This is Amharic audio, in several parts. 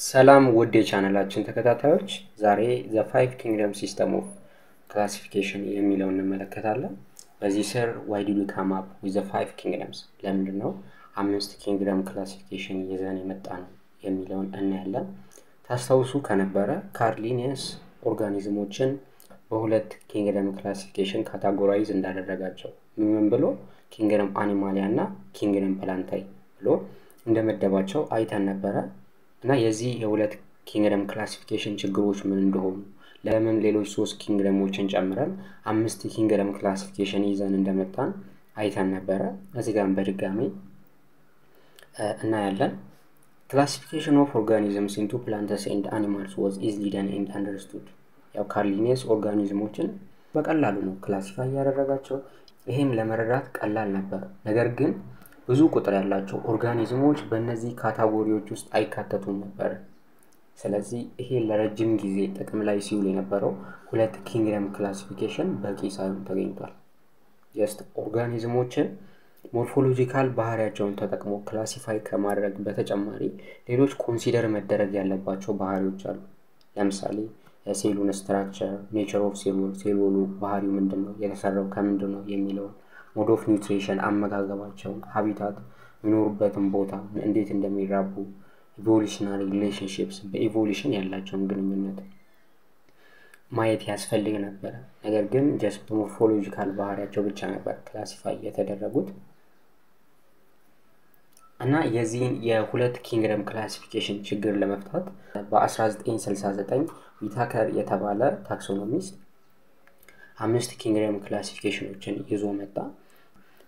Salam would the channel at Chintakatach, Zare, the five kingdom system of classification Emilon Melacatala. As you said, why did we come up with the five kingdoms? Let me know. Amnesty kingdom classification is an imitan Emilon and Nella. Tastausu canabara, Carlinius, organism ocean, Bolet kingdom classification categorized in Dadaragacho. Remember, kingdom animaliana, kingdom palantai. Low, in the Medabacho, Aitanabara. እና የዚህ የሁለት ኪንግደም ክላሲፊኬሽን ችግሮች ምን እንደሆኑ ለምን ሌሎች ሶስት ኪንግደሞችን ጨምረን አምስት ኪንግደም ክላሲፊኬሽን ይዘን እንደመጣን አይተን ነበር እዚህ ጋር በድጋሚ እና ያለን classification of organisms into plants and animals was easily done and understood ያው ካርሊኒየስ ኦርጋኒዝሞችን በቀላሉ ነው ክላሲፋይ ያደረጋቸው ይሄም ለመረዳት ቀላል ነበር ነገር ግን ብዙ ቁጥር ያላቸው ኦርጋኒዝሞች በእነዚህ ካታጎሪዎች ውስጥ አይካተቱም ነበር ስለዚህ ይሄ ለረጅም ጊዜ ጥቅም ላይ ሲውል የነበረው ሁለት ኪንግደም ክላሲፊኬሽን በቂ ሳይሆን ተገኝቷል just ኦርጋኒዝሞችን ሞርፎሎጂካል ባህሪያቸውን ተጠቅሞ ክላሲፋይ ከማድረግ በተጨማሪ ሌሎች ኮንሲደር መደረግ ያለባቸው ባህሪዎች አሉ ለምሳሌ የሴሉን ስትራክቸር ኔቸር ኦፍ ሴሉ ባህሪው ምንድነው የተሰራው ከምንድነው የሚለው Mode of nutrition, amagagabachon, habitat, minorbetum bota, and date in the mirabu, evolutionary relationships, the evolution yellachon griminate. Mayet has fell in a better. Again, just morphological bar at Jovichan, but classify yet at a good. Anna Yazin Yahulet Kingdom classification chigger lemaftat, but as ras in cells as a time, with hacker yetabala, taxonomist. አምስት ኪንግደም ክላሲፊኬሽኖችን ይዞ መጣ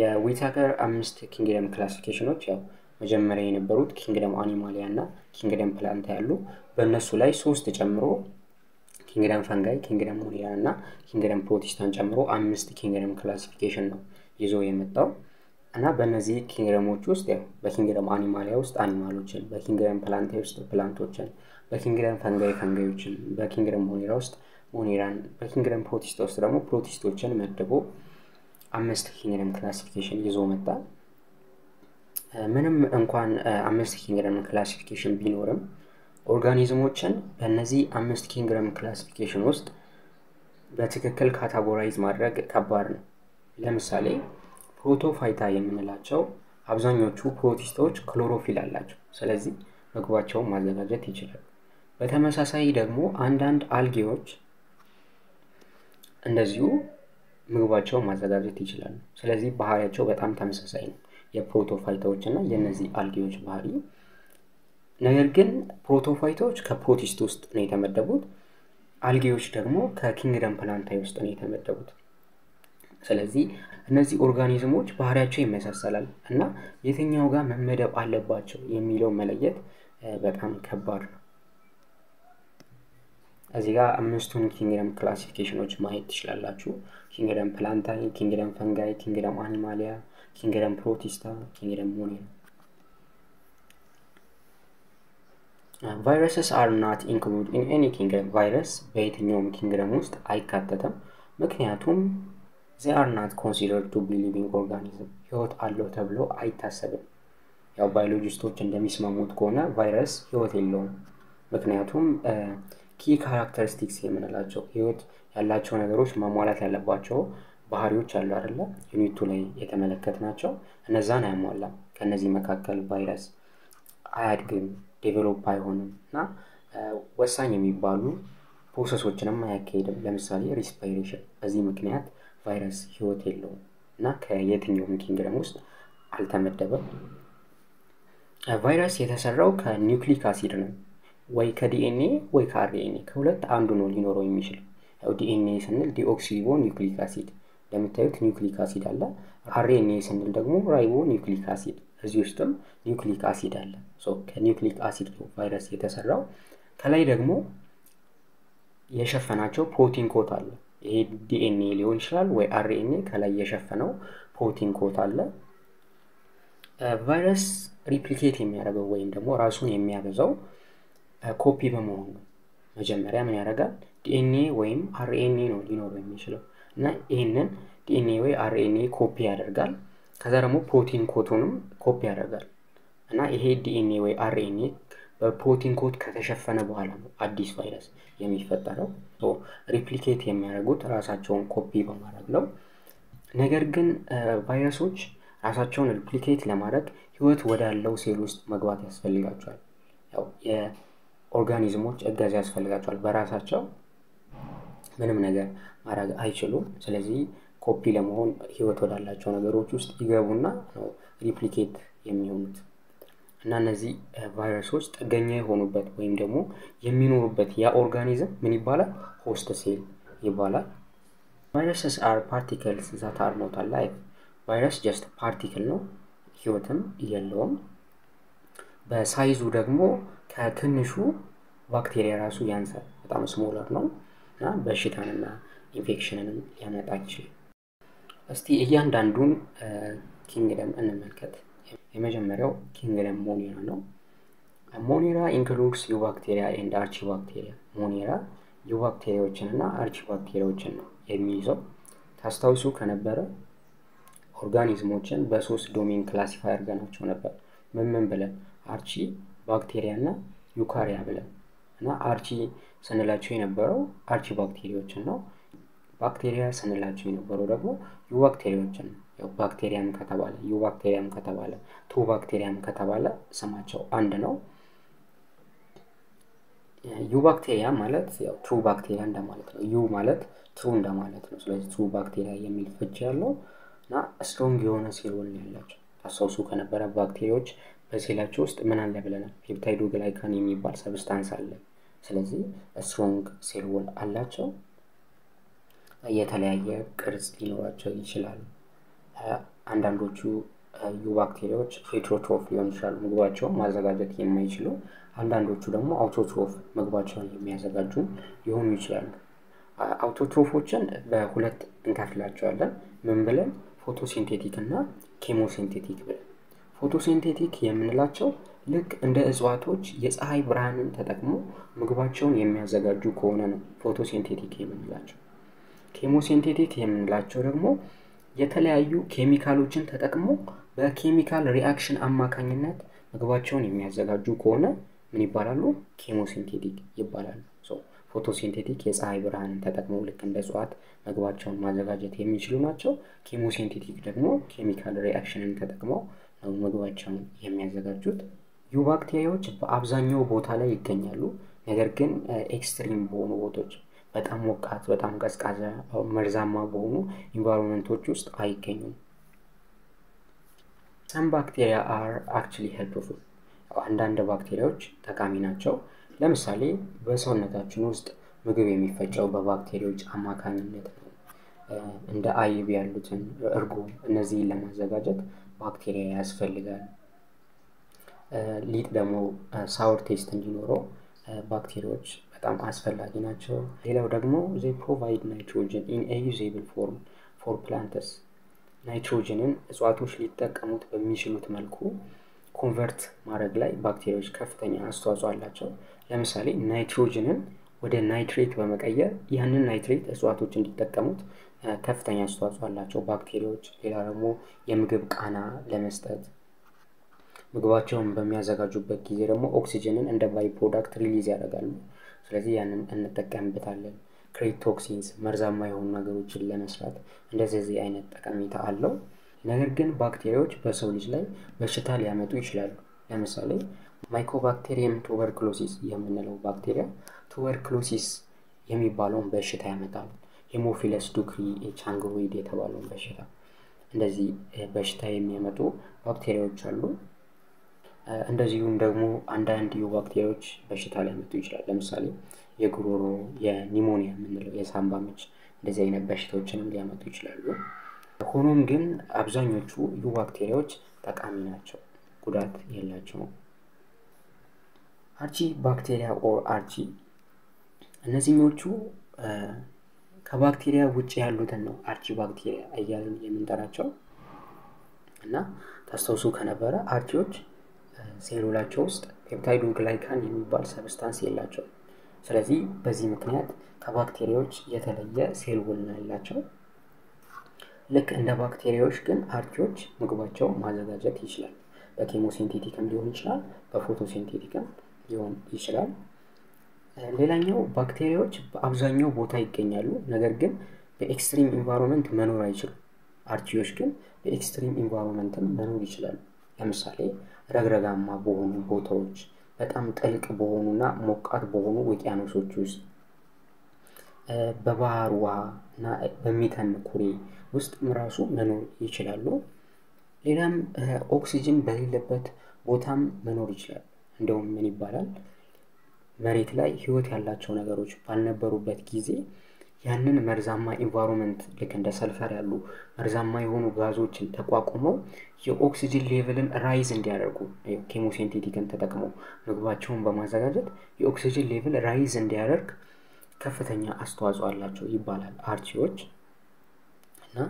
የዊታከር አምስት ኪንግደም ክላሲፊኬሽኖች ያው መጀመሪያ የነበሩት ኪንግደም አኒማሊያና ኪንግደም ፕላንታ ያሉ በእነሱ ላይ ሶስት ጨምሮ ኪንግደም ፈንጋይ ኪንግደም ሞሊያና ኪንግደም ፕሮቲስታን ጨምሮ አምስት ኪንግደም ክላሲፊኬሽን ነው ይዞ የመጣው እና በእነዚህ ኪንግደሞች ውስጥ ያው በኪንግደም አኒማሊያ ውስጥ አኒማሎችን በኪንግደም ፕላንታ ውስጥ ፕላንቶችን በኪንግደም ፈንጋይ ፈንጋዮችን በኪንግደም ሞሊያ ውስጥ ሞኒራን በኪንግደም ፕሮቲስቶስ ደግሞ ፕሮቲስቶችን መደቦ አምስት ኪንግደም ክላሲፊኬሽን ይዞ መጣ ምንም እንኳን አምስት ኪንግደም ክላሲፊኬሽን ቢኖርም ኦርጋኒዝሞችን በእነዚህ አምስት ኪንግደም ክላሲፊኬሽን ውስጥ በትክክል ካታጎራይዝ ማድረግ ከባድ ነው ለምሳሌ ፕሮቶፋይታ የምንላቸው አብዛኞቹ ፕሮቲስቶች ክሎሮፊል አላቸው ስለዚህ ምግባቸውን ማዘጋጀት ይችላል በተመሳሳይ ደግሞ አንዳንድ አልጌዎች እንደዚሁ ምግባቸው ማዘጋጀት ይችላል ስለዚህ ባህሪያቸው በጣም ተመሳሳይ ነው የፕሮቶፋይቶች እና የነዚህ አልጌዎች ባህሪ ነገር ግን ፕሮቶፋይቶች ከፕሮቲስት ውስጥ ነው የተመደቡት አልጌዎች ደግሞ ከኪንግደም ፕላንታይ ውስጥ ነው የተመደቡት ስለዚህ እነዚህ ኦርጋኒዝሞች ባህሪያቸው ይመሳሰላል እና የትኛው ጋር መመደብ አለባቸው የሚለው መለየት በጣም ከባድ ነው እዚህ ጋር አምስቱን ኪንግደም ክላሲፊኬሽኖች ማየት ትችላላችሁ ኪንግደም ፕላንታይ ኪንግደም ፈንጋይ ኪንግደም አኒማሊያ ኪንግደም ፕሮቲስታ ኪንግደም ሞኒያ viruses are not included in any kingdom virus በየትኛውም ኪንግደም ውስጥ አይካተተም ምክንያቱም they are not considered to be living organism ህይወት አለው ተብሎ አይታሰብም ያው ባዮሎጂስቶች እንደሚስማሙት ከሆነ ቫይረስ ህይወት የለውም ምክንያቱም key characteristics የምንላቸው ህይወት ያላቸው ነገሮች ማሟላት ያለባቸው ባህሪዎች አሉ አይደለ ዩኒቱ ላይ የተመለከትናቸው እነዛን አይሟላም ከነዚህ መካከል ቫይረስ አያድግም ዴቨሎፕ አይሆንምና ወሳኝ የሚባሉ ፕሮሰሶችንም አያካሂድም ለምሳሌ ሪስፓይሬሽን በዚህ ምክንያት ቫይረስ ህይወት የለውምና ከየትኛውም ኪንግደም ውስጥ አልተመደበም ቫይረስ የተሰራው ከኒውክሊክ አሲድ ነው ወይ ከዲኤንኤ ወይ ከአርኤንኤ ከሁለት አንዱ ነው ሊኖረው የሚችል ያው ዲኤንኤ ስንል ዲኦክሲቦ ኒውክሊክ አሲድ ለምታዩት ኒውክሊክ አሲድ አለ አርኤንኤ ስንል ደግሞ ራይቦ ኒውክሊክ አሲድ እዚህ ውስጥም ኒውክሊክ አሲድ አለ ሶ ከኒውክሊክ አሲድ ነው ቫይረስ የተሰራው ከላይ ደግሞ يشفناچو بروتين كوت አለ ይሄ ዲኤንኤ ሊሆን ይችላል ወይ አርኤንኤ ከላይ የሸፈነው ፕሮቲን ኮት አለ ቫይረስ ሪፕሊኬት የሚያደርገው ወይም ደግሞ ራሱን የሚያበዛው ኮፒ በመሆን ነው መጀመሪያ ምን ያደርጋል ዲኤንኤ ወይም አርኤንኤ ነው ሊኖር የሚችለው እና ይሄንን ዲኤንኤ ወይ አርኤንኤ ኮፒ ያደርጋል ከዛ ደግሞ ፕሮቲን ኮቱንም ኮፒ ያደርጋል እና ይሄ ዲኤንኤ ወይ አርኤንኤ በፕሮቲን ኮት ከተሸፈነ በኋላ ነው አዲስ ቫይረስ የሚፈጠረው ሶ ሪፕሊኬት የሚያደርጉት ራሳቸውን ኮፒ በማድረግ ነው ነገር ግን ቫይረሶች ራሳቸውን ሪፕሊኬት ለማድረግ ህይወት ወዳለው ሴል ውስጥ መግባት ያስፈልጋቸዋል ያው የኦርጋኒዝሞች እገዛ ያስፈልጋቸዋል በራሳቸው ምንም ነገር ማድረግ አይችሉም ስለዚህ ኮፒ ለመሆን ህይወት ወዳላቸው ነገሮች ውስጥ ይገቡና ነው ሪፕሊኬት የሚሆኑት እና እነዚህ ቫይረሶች ጥገኛ የሆኑበት ወይም ደግሞ የሚኖሩበት ያ ኦርጋኒዝም ምን ይባላል ሆስት ሴል ይባላል viruses are particles that are not alive ቫይረስ just particle ነው ህይወትም የለውም በሳይዙ ደግሞ ከትንሹ ባክቴሪያ ራሱ ያንሳል በጣም ስሞለር ነው እና በሽታንና ኢንፌክሽንን ያመጣ ይችላል እስቲ እያንዳንዱን ኪንግደም እንመልከት የመጀመሪያው ኪንግደም ሞኔራ ነው ሞኔራ includes Eubacteria and Archibacteria ሞኔራ Eubacteriaዎችንና Archibacteriaዎችን ነው የሚይዘው ታስታውሱ ከነበረ ኦርጋኒዝሞችን በሶስት ዶሜን ክላሲፋይ አድርገናቸው ነበር ምን ብለን አርቺ ባክቴሪያና ዩካሪያ ብለን እና አርቺ ሰነላቸው የነበረው አርቺባክቴሪያዎችን ነው ባክቴሪያ ሰነላቸው የነበረው ደግሞ ዩባክቴሪያዎችን ነው ባክቴሪያም ከተባለ ዩባክቴሪያም ከተባለ ቱባክቴሪያም ከተባለ ስማቸው አንድ ነው ዩባክቴሪያ ማለት ያው ቱባክቴሪያ እንደማለት ነው ዩ ማለት ትሩ እንደማለት ነው ስለዚህ ቱባክቴሪያ የሚል ፍቺ ያለው ና ስትሮንግ የሆነ ሴል ወል ያላችሁ ታስታውሱ ከነበረ ባክቴሪያዎች በሴላቸው ውስጥ ምን አለ ብለናል ፔፕታይዶግላይካን የሚባል ሰብስታንስ አለ ስለዚህ ስትሮንግ ሴል ወል አላቸው የተለያየ ቅርጽ ሊኖራቸው ይችላል አንዳንዶቹ ዩባክቴሪያዎች ሄትሮትሮፍ ሊሆን ይችላል ምግባቸው ማዘጋጀት የማይችሉ አንዳንዶቹ ደግሞ አውቶትሮፍ ምግባቸውን የሚያዘጋጁ ሊሆኑ ይችላሉ አውቶትሮፎችን በሁለት እንከፍላቸዋለን ምን ብለን ፎቶሲንቴቲክ እና ኬሞሲንቴቲክ ብለን ፎቶሲንቴቲክ የምንላቸው ልክ እንደ እጽዋቶች የፀሐይ ብርሃንን ተጠቅሞ ምግባቸውን የሚያዘጋጁ ከሆነ ነው ፎቶሲንቴቲክ የምንላቸው ኬሞሲንቴቲክ የምንላቸው ደግሞ የተለያዩ ኬሚካሎችን ተጠቅሞ በኬሚካል ሪአክሽን አማካኝነት ምግባቸውን የሚያዘጋጁ ከሆነ ምን ይባላሉ ኬሞሲንቴቲክ ይባላሉ ሶ ፎቶሲንቴቲክ የፀሐይ ብርሃንን ተጠቅሞ ልክ እንደ እጽዋት ምግባቸውን ማዘጋጀት የሚችሉ ናቸው ኬሞሲንቴቲክ ደግሞ ኬሚካል ሪአክሽንን ተጠቅሞ ነው ምግባቸውን የሚያዘጋጁት ዩባክቴሪያዎች በአብዛኛው ቦታ ላይ ይገኛሉ ነገር ግን ኤክስትሪም በሆኑ ቦታዎች በጣም ወቃት በጣም ቀዝቃዛ መርዛማ በሆኑ ኢንቫይሮመንቶች ውስጥ አይገኙም some bacteria are actually helpful አንዳንድ ባክቴሪያዎች ጠቃሚ ናቸው ለምሳሌ በሰውነታችን ውስጥ ምግብ የሚፈጨው በባክቴሪያዎች አማካኝነት ነው እንደ አይብ ያሉትን እርጎ እነዚህ ለማዘጋጀት ባክቴሪያ ያስፈልጋል ሊጥ ደግሞ ሳውር ቴስት እንዲኖረው ባክቴሪያዎች በጣም አስፈላጊ ናቸው ሌላው ደግሞ they provide nitrogen in a usable form for plants nitrogenን እጽዋቶች ሊጠቀሙት በሚችሉት መልኩ ኮንቨርት ማድረግ ላይ ባክቴሪያዎች ከፍተኛ አስተዋጽኦ አላቸው ለምሳሌ ናይትሮጅንን ወደ ናይትሬት በመቀየር ያንን ናይትሬት እጽዋቶች እንዲጠቀሙት ከፍተኛ አስተዋጽኦ አላቸው ባክቴሪያዎች ሌላ ደግሞ የምግብ ቃና ለመስጠት ምግባቸውን በሚያዘጋጁበት ጊዜ ደግሞ ኦክሲጅንን እንደ ባይ ፕሮዳክት ሪሊዝ ያደርጋሉ ስለዚህ ያንን እንጠቀምበታለን ክሬት ቶክሲንስ መርዛማ የሆኑ ነገሮችን ለመስራት እንደዚህ አይነት ጠቀሜታ አለው ነገር ግን ባክቴሪያዎች በሰው ልጅ ላይ በሽታ ሊያመጡ ይችላሉ ለምሳሌ ማይኮባክቴሪየም ቱበርኩሎሲስ የምንለው ባክቴሪያ ቱበርኩሎሲስ የሚባለው በሽታ ያመጣል ሄሞፊለስ ዱክሪ ቻንግሮይድ የተባለው በሽታ እንደዚህ በሽታ የሚያመጡ ባክቴሪያዎች አሉ እንደዚሁም ደግሞ አንዳንድ ዩባክቴሪያዎች በሽታ ሊያመጡ ይችላሉ ለምሳሌ የጉሮሮ የኒሞኒያ የምንለው የሳምባ ምች እንደዚህ አይነት በሽታዎችንም ሊያመጡ ይችላሉ ሆኖም ግን አብዛኞቹ ዩባክቴሪያዎች ጠቃሚ ናቸው ጉዳት የላቸውም አርቺ ባክቴሪያ ኦር አርቺ እነዚህኞቹ ከባክቴሪያ ውጪ ያሉትን ነው አርቺ ባክቴሪያ አያልን የምንጠራቸው እና ታስተውሱ ከነበረ አርቺዎች ሴሉላቸው ውስጥ ፔፕታይድ ግላይካን የሚባል ሰብስታንስ ያላቸው ስለዚህ በዚህ ምክንያት ከባክቴሪያዎች የተለየ ሴል ወል ያላቸው ልክ እንደ ባክቴሪያዎች ግን አርቺዎች ምግባቸው ማዘጋጀት ይችላል በኬሞሲንቴቲክም ሊሆን ይችላል በፎቶሲንቴቲክም ሊሆን ይችላል ሌላኛው ባክቴሪያዎች በአብዛኛው ቦታ ይገኛሉ ነገር ግን በኤክስትሪም ኢንቫይሮንመንት መኖር አይችሉም አርቺዎች ግን በኤክስትሪም ኢንቫይሮንመንት መኖር ይችላሉ ለምሳሌ ረግረጋማ በሆኑ ቦታዎች በጣም ጥልቅ በሆኑና ሞቃት በሆኑ ውቅያኖሶች ውስጥ በባህር ውሃና በሚተን ኩሬ ውስጥ ምራሱ መኖር ይችላሉ ሌላም ኦክሲጅን በሌለበት ቦታም መኖር ይችላል እንደውም ምን ይባላል መሬት ላይ ህይወት ያላቸው ነገሮች ባልነበሩበት ጊዜ ያንን መርዛማ ኢንቫይሮንመንት ልክ እንደ ሰልፈር ያሉ መርዛማ የሆኑ ጋዞችን ተቋቁመው የኦክሲጅን ሌቭልን ራይዝ እንዲያደርጉ ኬሞሲንቴቲክን ተጠቅመው ምግባቸውን በማዘጋጀት የኦክሲጅን ሌቭል ራይዝ እንዲያደርግ ከፍተኛ አስተዋጽኦ አላቸው ይባላል አርቺዎች እና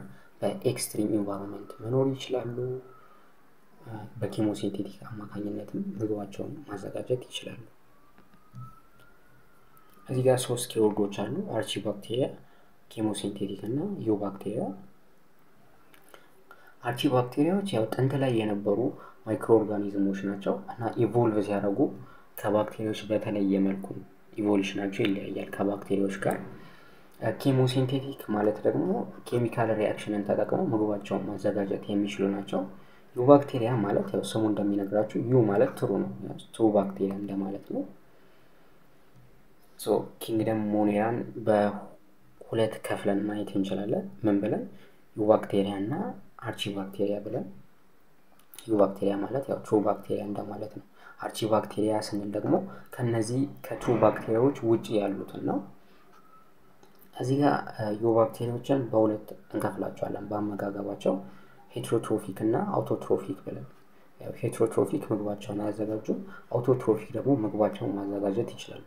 በኤክስትሪም ኢንቫይሮንመንት መኖር ይችላሉ በኬሞሲንቴቲክ አማካኝነትም ምግባቸውን ማዘጋጀት ይችላሉ እዚህ ጋር ሶስት ኬወርዶች አሉ አርቺ ባክቴሪያ ኬሞሲንቴቲክ እና ዩ ባክቴሪያ አርቺ ባክቴሪያዎች ያው ጥንት ላይ የነበሩ ማይክሮ ኦርጋኒዝሞች ናቸው እና ኢቮልቭ ሲያደርጉ ከባክቴሪያዎች በተለየ መልኩ ኢቮሉሽናቸው ይለያያል ከባክቴሪያዎች ጋር ኬሞሲንቴቲክ ማለት ደግሞ ኬሚካል ሪአክሽንን ተጠቅመው ምግባቸውን ማዘጋጀት የሚችሉ ናቸው ዩ ባክቴሪያ ማለት ያው ስሙ እንደሚነግራችሁ ዩ ማለት ትሩ ነው ትሩ ባክቴሪያ እንደማለት ነው So, Kingdom Monian በሁለት ከፍለን ማየት እንችላለን ምን ብለን ዩባክቴሪያ እና አርቺባክቴሪያ ብለን ዩባክቴሪያ ማለት ያው ትሩ ባክቴሪያ እንደማለት ነው አርቺባክቴሪያ ስንል ደግሞ ከነዚህ ከትሩ ባክቴሪያዎች ውጪ ያሉት ነው እዚህ ጋር ዩባክቴሪያዎችን በሁለት እንከፍላቸዋለን በአመጋገባቸው ሄትሮትሮፊክ እና አውቶትሮፊክ ብለን ያው ሄትሮትሮፊክ ምግባቸውን ያዘጋጁ አውቶትሮፊክ ደግሞ ምግባቸውን ማዘጋጀት ይችላል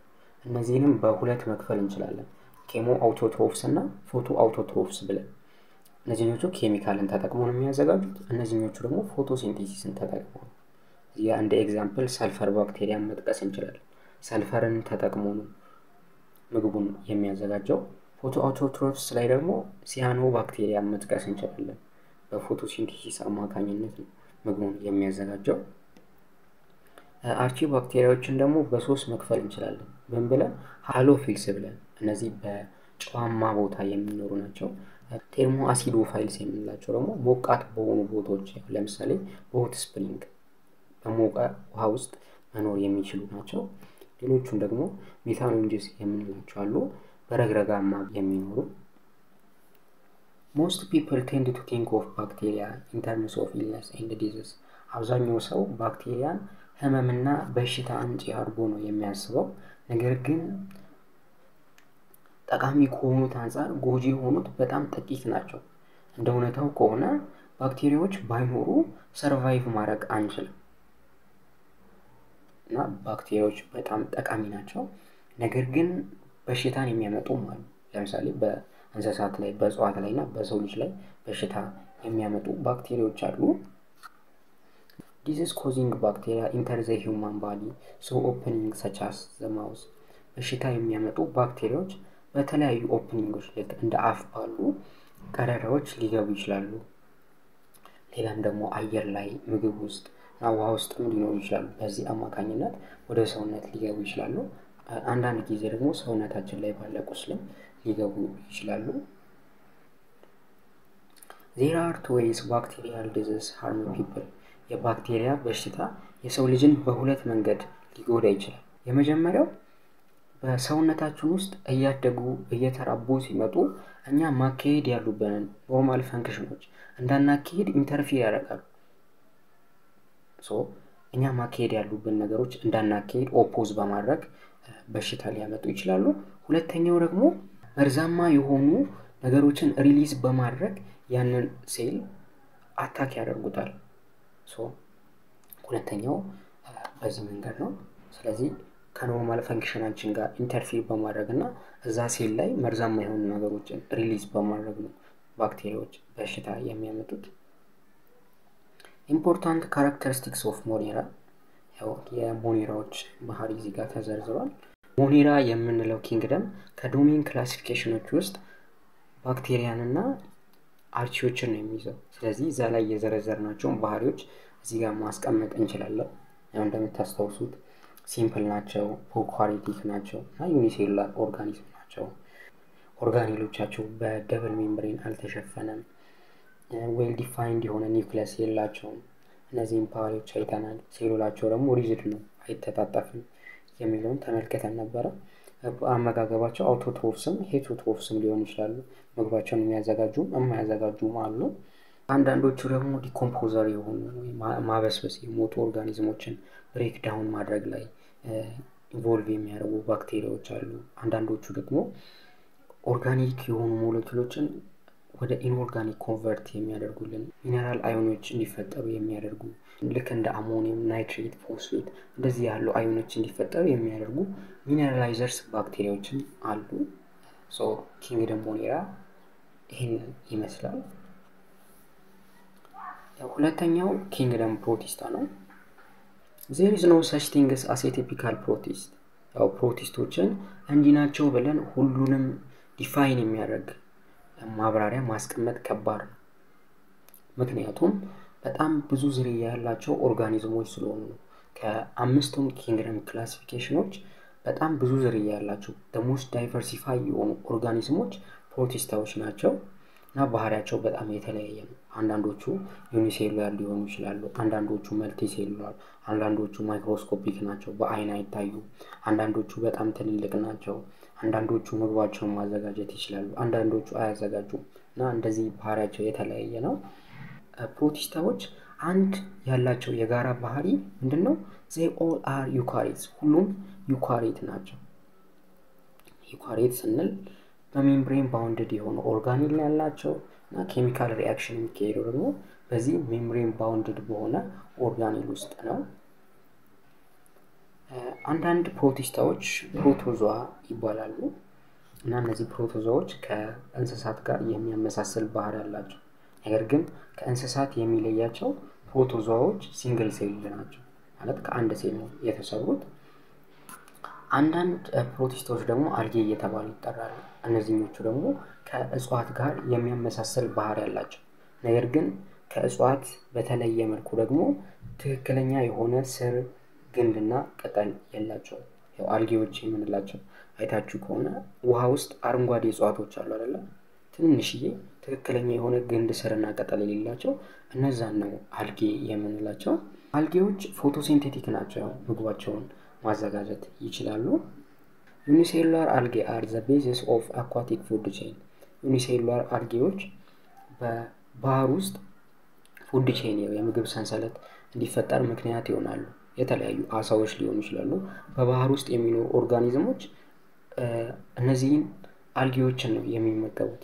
እነዚህንም በሁለት መክፈል እንችላለን ኬሞ አውቶትሮፍስ እና ፎቶ አውቶትሮፍስ ብለን እነዚህኞቹ ኬሚካልን ተጠቅመው ነው የሚያዘጋጁት እነዚህኞቹ ደግሞ ፎቶሲንቴሲስን ተጠቅመው ያ እንደ ኤግዛምፕል ሰልፈር ባክቴሪያን መጥቀስ እንችላለን ሰልፈርን ተጠቅመው ነው ምግቡን የሚያዘጋጀው ፎቶ አውቶትሮፍስ ላይ ደግሞ ሲያኖ ባክቴሪያን መጥቀስ እንችላለን በፎቶሲንቴሲስ አማካኝነት ነው ምግቡን የሚያዘጋጀው አርቺ ባክቴሪያዎችን ደግሞ በሶስት መክፈል እንችላለን ምን ብለን ሃሎፊልስ ብለን እነዚህ በጨዋማ ቦታ የሚኖሩ ናቸው ቴርሞ አሲዶፋይልስ የሚላቸው ደግሞ ሞቃት በሆኑ ቦታዎች ለምሳሌ ሆት ስፕሪንግ በሞቀ ውሃ ውስጥ መኖር የሚችሉ ናቸው ሌሎቹም ደግሞ ሜታኖንጂስ የሚላቸው አሉ በረግረጋማ የሚኖሩ most people tend to think of bacteria in terms of illness and disease አብዛኛው ሰው ባክቴሪያን ህመምና በሽታ አንጪ አርጎ ነው የሚያስበው ነገር ግን ጠቃሚ ከሆኑት አንፃር ጎጂ ሆኑት በጣም ጥቂት ናቸው እንደውነታው ከሆነ ባክቴሪያዎች ባይኖሩ ሰርቫይቭ ማድረግ አንችልም እና ባክቴሪያዎች በጣም ጠቃሚ ናቸው ነገር ግን በሽታን የሚያመጡ ማለት ለምሳሌ በእንስሳት ላይ በእጽዋት ላይና በሰው ልጅ ላይ በሽታ የሚያመጡ ባክቴሪያዎች አሉ This is causing bacteria enter the human body so openings such as the mouth በሽታ የሚያመጡ ባክቴሪያዎች በተለያዩ ኦፕኒንጎች ላይ እንደ አፍ ባሉ ቀዳዳዎች ሊገቡ ይችላሉ ሌላም ደግሞ አየር ላይ ምግብ ውስጥ ውሃ ውስጥም ሊኖሩ ይችላሉ በዚህ አማካኝነት ወደ ሰውነት ሊገቡ ይችላሉ አንዳንድ ጊዜ ደግሞ ሰውነታችን ላይ ባለ ቁስልም ሊገቡ ይችላሉ There are two ways bacterial diseases harm people የባክቴሪያ በሽታ የሰው ልጅን በሁለት መንገድ ሊጎዳ ይችላል የመጀመሪያው በሰውነታችን ውስጥ እያደጉ እየተራቡ ሲመጡ እኛ ማካሄድ ያሉብንን ኖርማል ፈንክሽኖች እንዳናካሄድ ኢንተርፊር ያደርጋሉ so እኛ ማካሄድ ያሉብን ነገሮች እንዳናካሄድ ኦፖዝ በማድረግ በሽታ ሊያመጡ ይችላሉ ሁለተኛው ደግሞ መርዛማ የሆኑ ነገሮችን ሪሊዝ በማድረግ ያንን ሴል አታክ ያደርጉታል So, ሁለተኛው በዚህ መንገድ ነው ስለዚህ ከ كانوا مال فانكشن أنشينغا إنترفيو بمرّجنا زاسيل لاي مرزام ما يهون نعوجن ريليز بمرّجنا باكتيريوج بشتاء يمي متود. important characteristics of مونيرا يا مونيراوج بهاري زيكا تزرزرال مونيرا يمن لو كينغدم كدومين classification وجوست باكتيرياننا አርቺዎችን ነው የሚይዘው ስለዚህ እዛ ላይ የዘረዘርናቸው ባህሪዎች እዚህ ጋር ማስቀመጥ እንችላለን ያው እንደምታስተውሉት ሲምፕል ናቸው ፖኳሪቲክ ናቸው እና ዩኒሴሉላር ኦርጋኒዝም ናቸው ኦርጋኒሎቻቸው በደብል ሜምብሬን አልተሸፈነም ዌል ዲፋይንድ የሆነ ኒውክሊየስ የላቸውም እነዚህን ባህሪዎች አይተናል ሴሎላቸው ደግሞ ሪጅድ ነው አይተጣጣፍም የሚለውን ተመልክተን ነበር አመጋገባቸው አውቶትሮፍስም ሄተሮትሮፍስም ሊሆን ይችላል ምግባቸውን የሚያዘጋጁ የማያዘጋጁ አሉ አንዳንዶቹ ደግሞ ዲኮምፖዘር የሆኑ ማበስበስ የሞቱ ኦርጋኒዝሞችን ብሬክ ዳውን ማድረግ ላይ ኢንቮልቭ የሚያደርጉ ባክቴሪያዎች አሉ አንዳንዶቹ ደግሞ ኦርጋኒክ የሆኑ ሞለኪውሎችን ወደ ኢንኦርጋኒክ ኮንቨርት የሚያደርጉልን ሚነራል አዮኖች እንዲፈጠሩ የሚያደርጉ ልክ እንደ አሞኒየም ናይትሬት ፎስፌት እንደዚህ ያሉ አዮኖች እንዲፈጠሩ የሚያደርጉ ሚነራላይዘርስ ባክቴሪያዎች አሉ ሶ ኪንግደም ሞኔራ ይሄን ይመስላል ያው ሁለተኛው ኪንግደም ፕሮቲስታ ነው there is no such thing as a typical protist ያው ፕሮቲስቶችን እንዲናቸው ብለን ሁሉንም ዲፋይን የሚያደርግ ማብራሪያ ማስቀመጥ ከባድ ነው ምክንያቱም በጣም ብዙ ዝርያ ያላቸው ኦርጋኒዝሞች ስለሆኑ ከአምስቱም ኪንግደም ክላሲፊኬሽኖች በጣም ብዙ ዝርያ ያላቸው ደሞስ ዳይቨርሲፋይ የሆኑ ኦርጋኒዝሞች ፕሮቲስታዎች ናቸው እና ባህሪያቸው በጣም የተለያየ ነው አንዳንዶቹ ዩኒሴሉላር ሊሆኑ ይችላሉ አንዳንዶቹ መልቲሴሉላር አንዳንዶቹ ማይክሮስኮፒክ ናቸው በአይን አይታዩ አንዳንዶቹ በጣም ትልልቅ ናቸው አንዳንዶቹ ምግባቸውን ማዘጋጀት ይችላሉ አንዳንዶቹ አያዘጋጁም እና እንደዚህ ባህሪያቸው የተለያየ ነው ፕሮቲስታዎች አንድ ያላቸው የጋራ ባህሪ ምንድነው they all are eukaryotes ሁሉም ዩካሪት ናቸው ዩካሪት ስንል በሜምብሬን ባውንድድ የሆኑ ኦርጋኒል ያላቸው እና ኬሚካል ሪአክሽን የሚካሄደው ደግሞ በዚህ ሜምብሬን ባውንድድ በሆነ ኦርጋኒል ውስጥ ነው አንዳንድ ፕሮቲስታዎች ፕሮቶዞዋ ይባላሉ እና እነዚህ ፕሮቶዞዎች ከእንስሳት ጋር የሚያመሳስል ባህሪ አላቸው ነገር ግን ከእንስሳት የሚለያቸው ፕሮቶዞዎች ሲንግል ሴል ናቸው ማለት ከአንድ ሴል ነው የተሰሩት አንዳንድ ፕሮቲስቶች ደግሞ አልጌ እየተባሉ ይጠራሉ እነዚህኞቹ ደግሞ ከእጽዋት ጋር የሚያመሳስል ባህሪ አላቸው ነገር ግን ከእጽዋት በተለየ መልኩ ደግሞ ትክክለኛ የሆነ ስር ግንድና ቅጠል ያላቸው ያው አልጌዎች የምንላቸው አይታችሁ ከሆነ ውሃ ውስጥ አረንጓዴ እጽዋቶች አሉ አይደል ትንሽዬ ትክክለኛ የሆነ ግንድ ስርና ቅጠል የሌላቸው እነዛን ነው አልጌ የምንላቸው አልጌዎች ፎቶሲንቴቲክ ናቸው ምግባቸውን ማዘጋጀት ይችላሉ ዩኒሴሉላር አልጌ are the basis of aquatic food chain ዩኒሴሉላር አልጌዎች በባህር ውስጥ ፉድ ቼን የምግብ ሰንሰለት እንዲፈጠር ምክንያት ይሆናሉ የተለያዩ አሳዎች ሊሆኑ ይችላሉ በባህር ውስጥ የሚኖሩ ኦርጋኒዝሞች እነዚህን አልጌዎችን ነው የሚመገቡት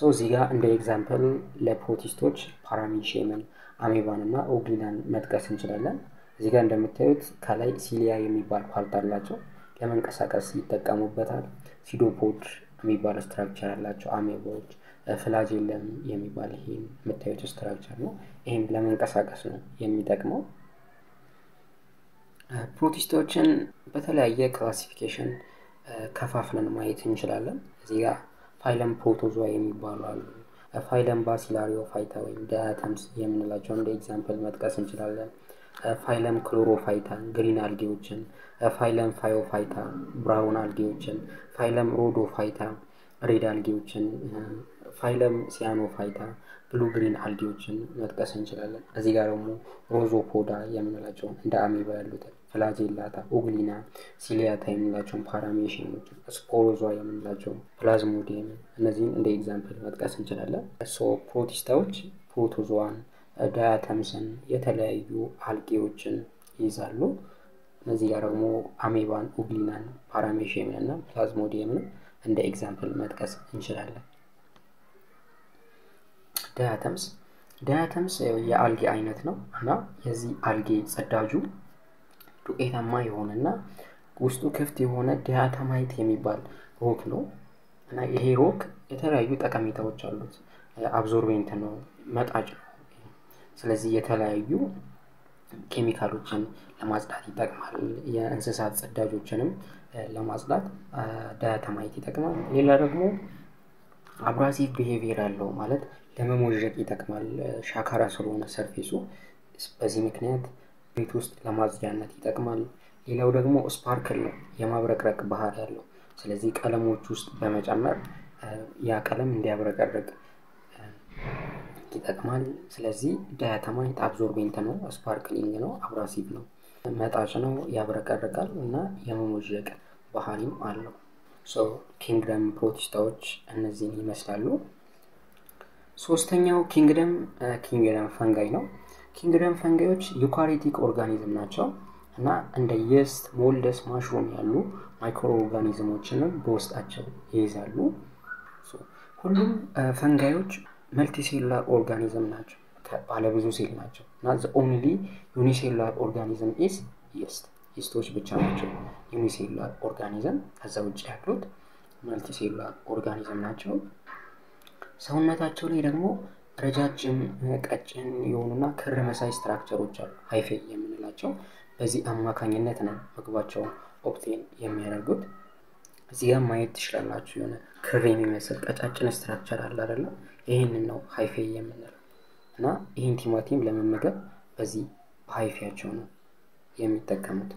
ሶ ዚጋ እንደ ኤግዛምፕል ለፕሮቲስቶች ፓራሚሼመን አሜባንና ኦግሊናን መጥቀስ እንችላለን እዚጋ እንደምታዩት ከላይ ሲሊያ የሚባል ፓርት አላቸው ለመንቀሳቀስ ይተቀሙበታል ሲዶፖድ የሚባል ስትራክቸር አላቸው አሜባዎች ፍላጄለም የሚባል ይሄ የምታዩት ስትራክቸር ነው ይሄም ለመንቀሳቀስ ነው የሚጠቅመው ፕሮቲስቶችን በተለያየ ክላሲፊኬሽን ከፋፍለን ማየት እንችላለን እዚጋ ፋይለም ፕሮቶዞዋ የሚባሉ አሉ ፋይለም ባሲላሪዮፋይታ ወይም ዳያተምስ የምንላቸው እንደ ኤግዛምፕል መጥቀስ እንችላለን ፋይለም ክሎሮፋይታ ግሪን አልጌዎችን ፋይለም ፋዮፋይታ ብራውን አልጌዎችን ፋይለም ሮዶፋይታ ሬድ አልጌዎችን فايلم سيانو فايتا بلو جرين عالديوتشن نتكسن شلال أزيغارمو روزو فودا يمن لجون دامي بالوتا فلاجيلاتا أغلينا سيلياتا يمن لجون باراميشين سبوروزو يمن لجون بلازمو ديمن نزين اندى اكزامبل نتكسن شلال سو بروتيستاوش بروتوزوان داياتامسن يتلايو عالديوتشن يزالو نزيغارمو أميبان أغلينا باراميشين بلازمو ديمن عند example متكس إن شاء الله. diatoms يا algae عينتنا هنا يزي algae سداجو. تو إذا ما يهوننا قصدو كفتي هونا diatom هاي تيمي بال روك نو. أنا إيه روك يتلاعيو تكمي توجلوت. absorbing تنو ما تأجر. سلزي يتلاعيو كيميكالوجين لما أصدقت تكمل يا أنسات سداجو جنم. لما أصدق دايتامايت تكمل ليلا رقمو abrasive behavior اللو مالت لما موججك تكمل شاكارا سلونا سرفيسو بزي مكنيات بيتوست لما أصدقنا تكمل ليلا رقمو sparkle لو يما برقرق بحار اللو سلزيك ألمو جوست بمجمر يا كلام من دي برقرق تكمل سلزي دايتامايت absorbing تنو sparkling نو abrasive نو متعشانو يابركاركال ونا يموجيك بحاليم علو. so kingdom protistouch النزيني مثلالو. سوستنيو kingdom fungi نو. kingdom fungiوش eukaryotic organism ناتشو. هنا عند yeast molds mushroom يالو microorganism وشنو بوست أجل يزالو. so كلهم fungiوش multicellular organism ناتشو. على بزو سيل ناتشو. not the only unicellular organism is yeast. yeastoch bicha nacho unicellular organism kaza wuch yaklut multicellular organism nacho. ሰውነታቸው ላይ ደግሞ ረጃጅም ቀጭን የሆኑና ክር መሳይ ስትራክቸሮች አሉ ሃይፌ የምንላቸው በዚህ አማካኝነት ነው ምግባቸው ኦፕቴን የሚያደርጉት እዚህ ጋር ማየት ትችላላችሁ የሆነ ክር የሚመስል ቀጫጭን ስትራክቸር አለ አይደል ይሄንን ነው ሃይፌ የምንለው እና ይሄን ቲማቲም ለመመገብ በዚህ ሃይፌያቸው ነው የሚጠቀሙት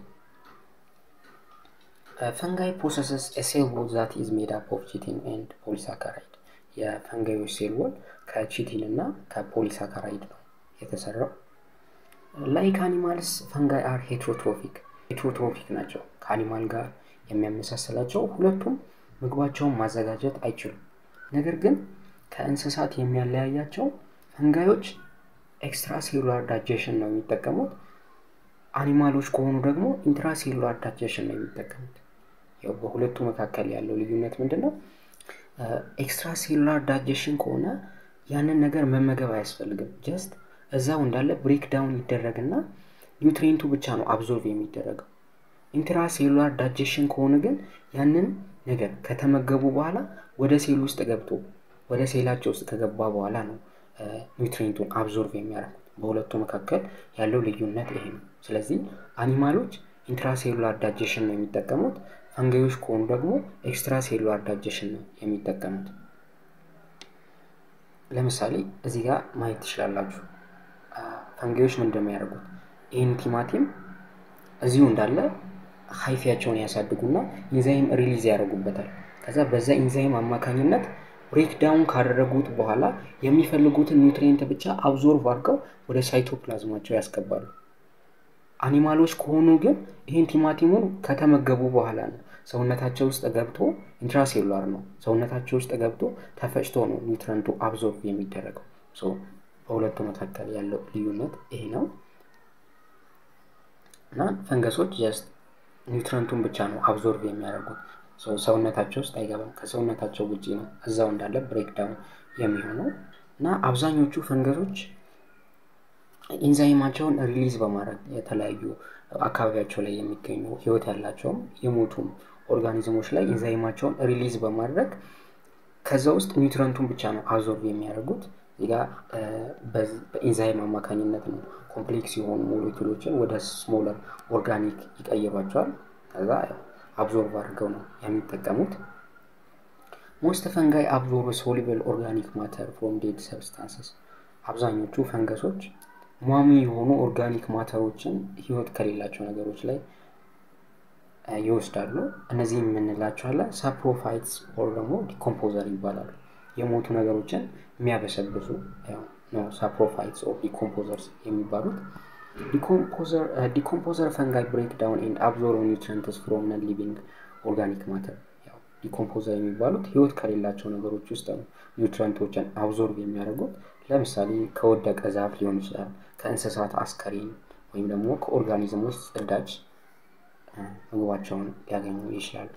fungi processes a cell wall that is made up of chitin and polysaccharide ya fungi cell wall ከቺቲን እና ከፖሊሳካራይድ ነው የተሰራው like animals fungi are heterotrophic ናቸው ከአኒማል ጋር የሚያመሳስላቸው ሁለቱም ምግባቸውን ማዘጋጀት አይችሉም ነገር ግን ከእንስሳት የሚያለያያቸው fungiዎች extracellular digestion ነው የሚጠቀሙት አኒማሎች ከሆኑ ደግሞ ኢንትራሴሉላር ዳይጀሽን ላይ የሚጠቀሙት ያው በሁለቱ መካከል ያለው ልዩነት ምንድነው ኤክስትራሴሉላር ዳይጀሽን ከሆነ ያንን ነገር መመገብ አያስፈልግም just እዛው እንዳለ ብሬክ ዳውን ይደረግና ኒውትሪየንቱ ብቻ ነው አብዞርብ የሚደረገው ኢንትራሴሉላር ዳይጀሽን ከሆነ ግን ያንን ነገር ከተመገቡ በኋላ ወደ ሴል ውስጥ ገብቶ ወደ ሴላቸው ውስጥ ከገባ በኋላ ነው ኒውትሪየንቱን አብዞርብ የሚያደርገው በሁለቱ መካከል ያለው ልዩነት ይሄ ነው ስለዚህ አኒማሎች ኢንትራሴሉላር ዳይጀሽን ነው የሚጠቀሙት አንገዮች ቆም ደግሞ ኤክስትራሴሉላር ዳይጀሽን ነው የሚጠቀሙት ለምሳሌ እዚህ ጋር ማየት ትችላላችሁ አንገዮች ምን እንደሚያደርጉት ይሄን ቲማቲም እዚሁ እንዳለ ሃይፊያቸውን ያሳድጉና ኢንዛይም ሪሊዝ ያደርጉበታል ከዛ በዛ ኢንዛይም አማካኝነት ብሬክዳውን ካደረጉት በኋላ የሚፈልጉትን ኒውትሪየንት ብቻ አብዞርቭ አድርገው ወደ ሳይቶፕላዝማቸው ያስቀባሉ አኒማሎች ከሆኑ ግን ይሄን ቲማቲሙን ከተመገቡ በኋላ ነው ሰውነታቸው ውስጥ ገብቶ ኢንትራሴሉላር ነው ሰውነታቸው ውስጥ ገብቶ ተፈጭቶ ነው ኒውትሪየንቱ አብዞርቭ የሚደረገው ሶ በሁለቱ መካከል ያለው ልዩነት ይሄ ነው እና ፈንገሶች just ኒውትሪየንቱን ብቻ ነው አብዞርቭ የሚያደርጉት ሰውነታቸው ውስጥ አይገባም ከሰውነታቸው ውጪ ነው እዛው እንዳለ ብሬክዳውን የሚሆነው እና አብዛኞቹ ፈንገሶች ኢንዛይማቸውን ሪሊዝ በማድረግ የተለያዩ አካባቢያቸው ላይ የሚገኙ ህይወት ያላቸው የሞቱ ኦርጋኒዝሞች ላይ ኢንዛይማቸውን ሪሊዝ በማድረግ ከዛ ውስጥ ኒውትሪየንቱን ብቻ ነው አብዞርብ የሚያደርጉት ይጋ በኢንዛይም አማካኝነት ነው ኮምፕሌክስ የሆኑ ሞለኪውሎችን ወደ ስሞለር ኦርጋኒክ ይቀየራቸዋል ከዛ አብዞርብ አድርገው ነው የሚጠቀሙት most fungi absorb soluble organic matter from dead substances አብዛኞቹ ፈንገሶች ሟሚ የሆኑ ኦርጋኒክ ማተሮችን ህይወት ከሌላቸው ነገሮች ላይ ይወስዳሉ እነዚህ ምን እንላቸዋለን ሳፕሮፋይትስ ኦር ደግሞ ዲኮምፖዘር ይባላሉ የሞቱ ነገሮችን የሚያበሰብሱ ነው ሳፕሮፋይትስ ኦፍ ዲኮምፖዘርስ የሚባሉት decomposer fungi break down and absorb nutrients from non-living organic matter ያው decomposer የሚባሉት ህይወት ከሌላቸው ነገሮች ውስጥ ነው ኒውትሪየንቶችን አብዞርብ የሚያደርጉት ለምሳሌ ከወደቀ ዛፍ ሊሆን ይችላል ከእንስሳት አስከሬን ወይም ደግሞ ከኦርጋኒዝም ውስጥ ጽዳጅ ምግባቸውን ያገኙ ይችላሉ